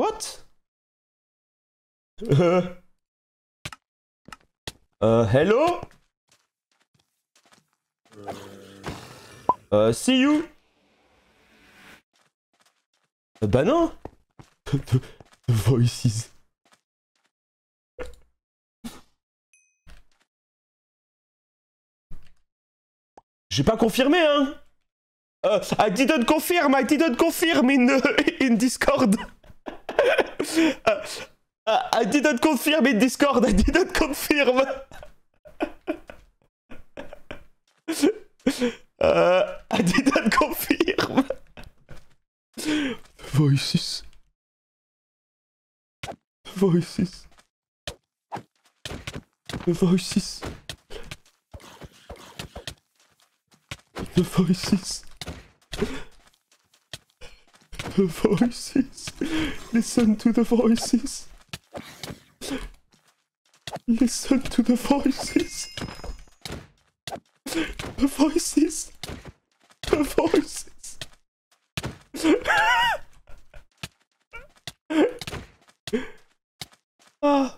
What? Hello? See you? Bah non. The voices. J'ai pas confirmé, hein. I didn't confirm, in Discord. I didn't confirm in Discord, I didn't confirm. I didn't confirm. Voices. Voices. Voices. The voices. The voices. Listen to the voices. Listen to the voices. The voices. The voices. Ah.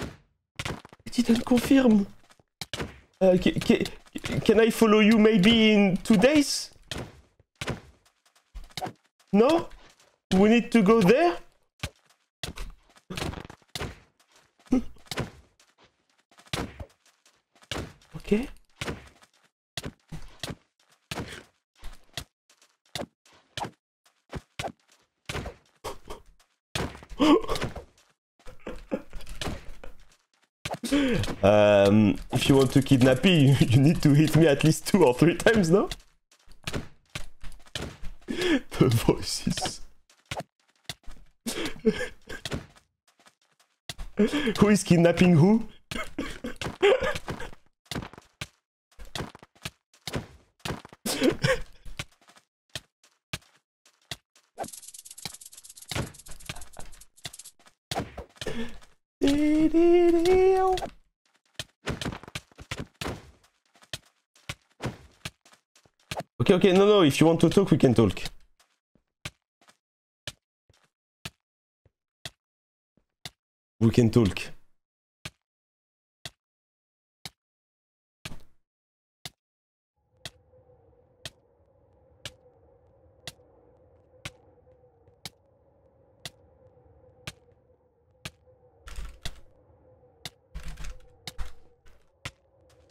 I didn't confirm. Can I follow you maybe in 2 days? No? We need to go there? Okay. If you want to kidnap me, you need to hit me at least 2 or 3 times, no? The voices. Who is kidnapping who? Okay, no, if you want to talk, we can talk. We can talk.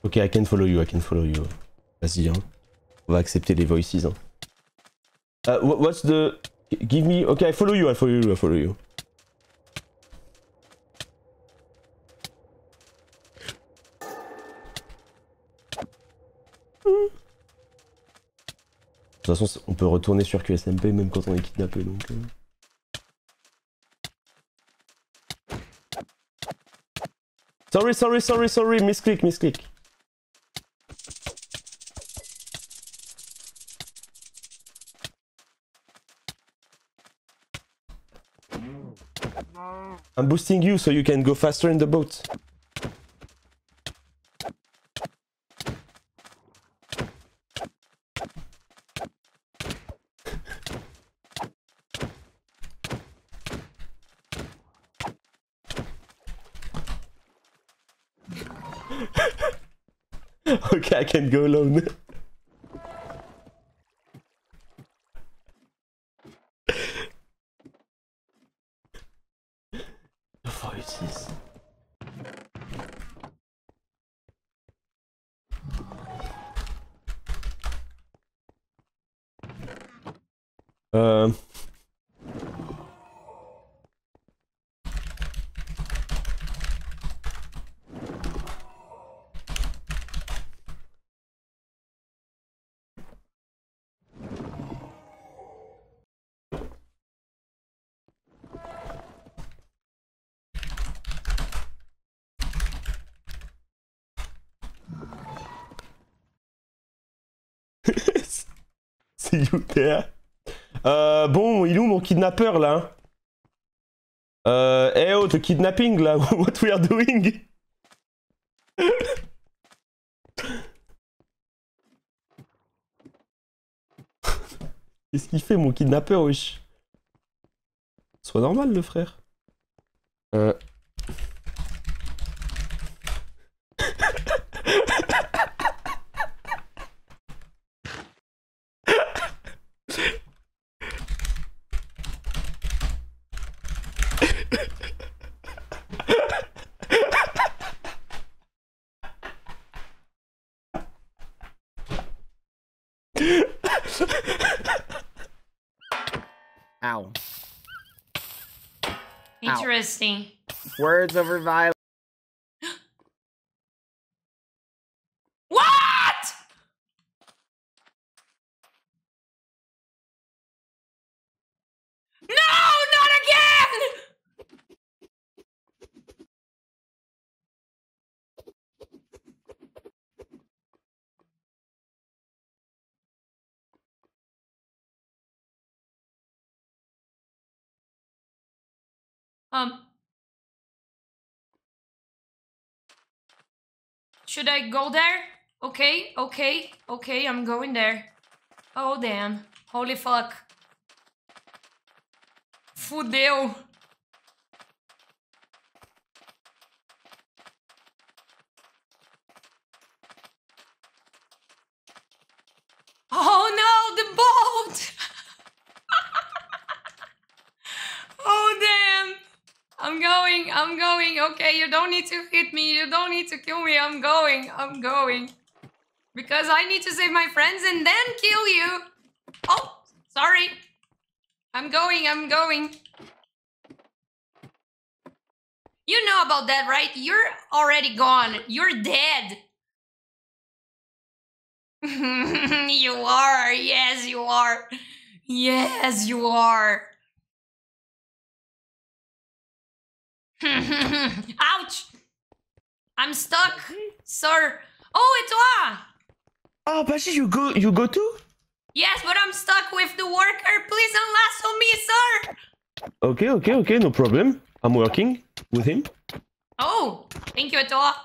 Okay, I can follow you. Vas-y, hein. On va accepter les voices. Hein. What's the... Give me... Okay, I follow you. De toute façon, on peut retourner sur QSMP même quand on est kidnappé, donc... Sorry, misclick. I'm boosting you so you can go faster in the boat. Okay, I can go alone. See you there. Bon, il est où mon kidnappeur là? Hey oh, the kidnapping là, what we are doing? Qu'est-ce qu'il fait mon kidnappeur, wesh? Soit normal le frère. Ow. Interesting. Ow. Words over violence. What? No, not again. Should I go there? Okay, okay, okay, I'm going there. Oh, damn. Holy fuck. Fudeu. Oh, no, the boat! Oh, damn. I'm going, okay, you don't need to hit me, you don't need to kill me, I'm going. Because I need to save my friends and then kill you. Oh, sorry. I'm going, I'm going. You know about that, right? You're already gone, you're dead. You are, yes you are. Yes you are. Ouch! I'm stuck, sir. Oh, it's toi! Oh, Bagi, you go too? Yes, but I'm stuck with the worker. Please unlasso me, sir. Okay, okay, okay, no problem. I'm working with him. Oh, thank you, Etoiles.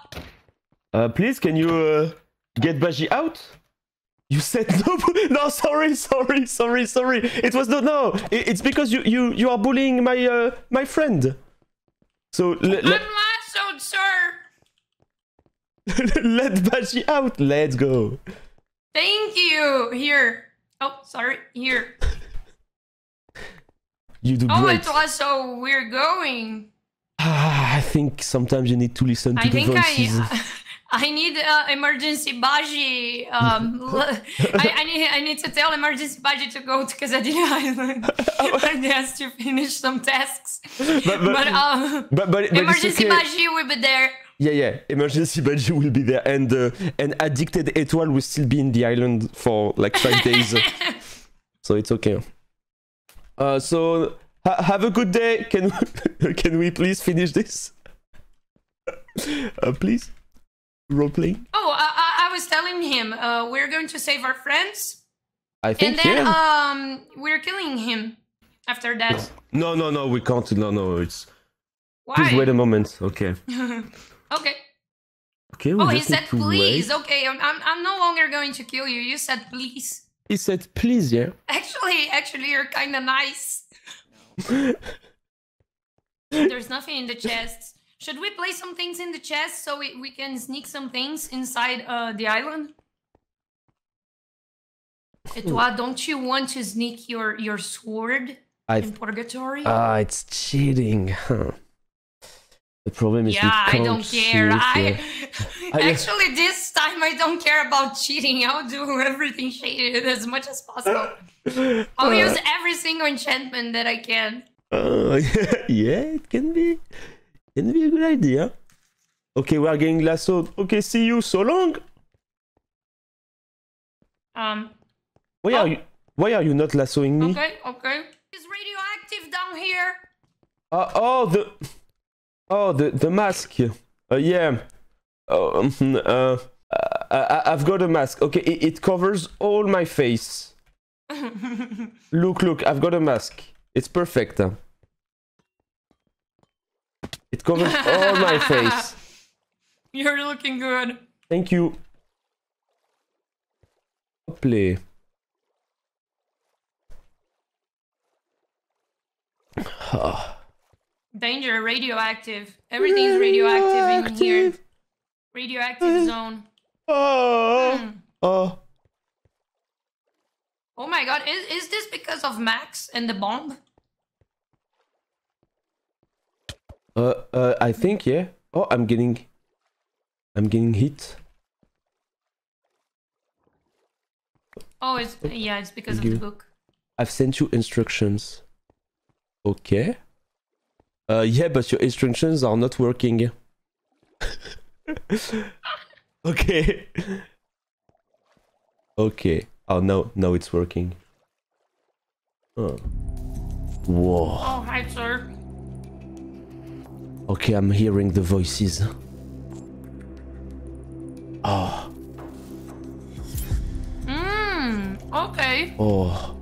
Please, can you get Bagi out? You said no. No, sorry, sorry, sorry, sorry. It was not. No, it's because you are bullying my my friend. So I'm lassoed, sir. Let Bagi out. Let's go. Thank you. Here. Oh, sorry. Here. You do great. Oh, it's also we're going. I think sometimes you need to listen to the voices. I need emergency Bagi. I need to tell emergency Bagi to go to Kazadini Island. He has to finish some tasks. But emergency Bagi will be there. Yeah, yeah. Emergency Bagi will be there, and addicted Etoile will still be in the island for like 5 days. So it's okay. So have a good day. Can we please finish this? Please. Roleplay. Oh, I was telling him we're going to save our friends. I think. And then we're killing him after that. No, no, no, we can't. No, no, it's. Why? Please wait a moment. Okay. Okay. Okay. Oh, he said please. Wait. Okay, I'm no longer going to kill you. You said please. He said please, yeah. Actually, you're kind of nice. There's nothing in the chest. Should we place some things in the chest so we can sneak some things inside the island? Etoiles, don't you want to sneak your sword in purgatory? Ah, it's cheating. Huh. The problem is yeah, I don't care. Actually, this time I don't care about cheating. I'll do everything shaded as much as possible. I'll use every single enchantment that I can. Yeah, it can be. It would be a good idea. Okay, we are getting lassoed. Okay, see you. So long. Why are you not lassoing me? Okay, okay. It's radioactive down here. Oh, the mask. Yeah. I've got a mask. Okay, it covers all my face. Look, I've got a mask. It's perfect. It covers all my face. You're looking good. Thank you. Play. Danger, radioactive. Everything's radioactive in here. Radioactive zone. Oh my god, is this because of Max and the bomb? I think, yeah. Oh, I'm getting hit. Oh, it's, yeah, it's because of the book. I've sent you instructions. Okay. Yeah, but your instructions are not working. Okay. Okay. Oh, no, now it's working. Oh. Whoa. Oh, hi, sir. Okay, I'm hearing the voices. Oh. Okay. Oh,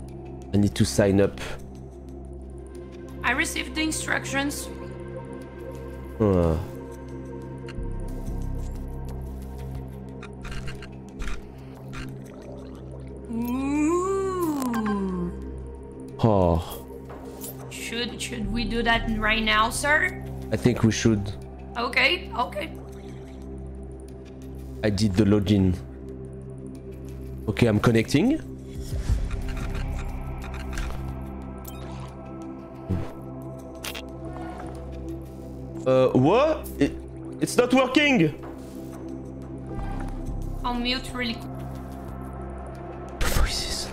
I need to sign up. I received the instructions. Ooh. Oh. Should we do that right now, sir? I think we should. Okay. Okay. I did the login. Okay, I'm connecting. What? It's not working! I'll mute really quick. Voices.